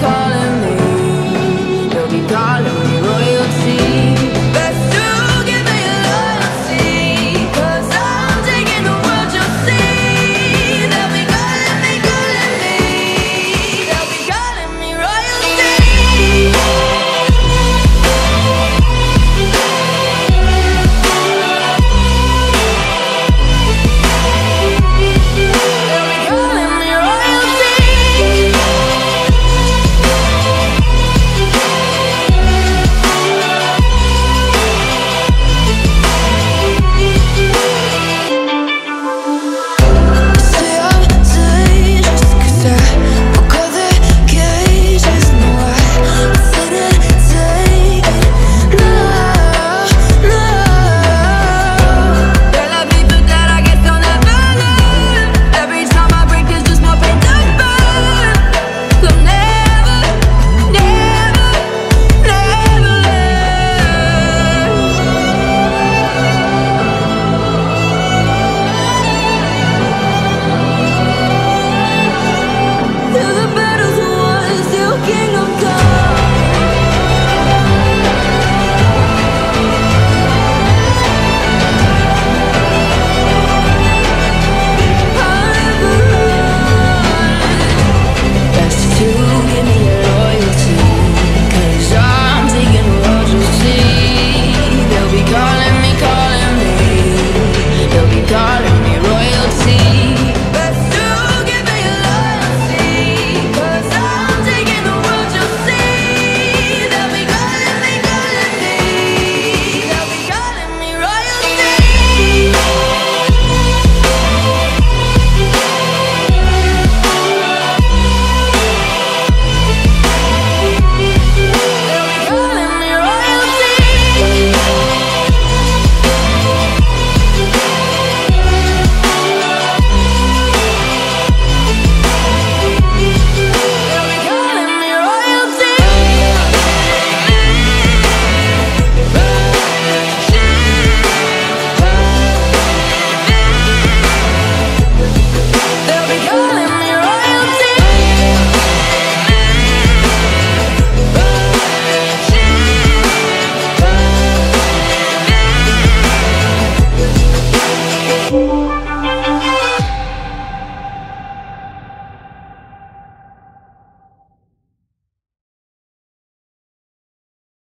God.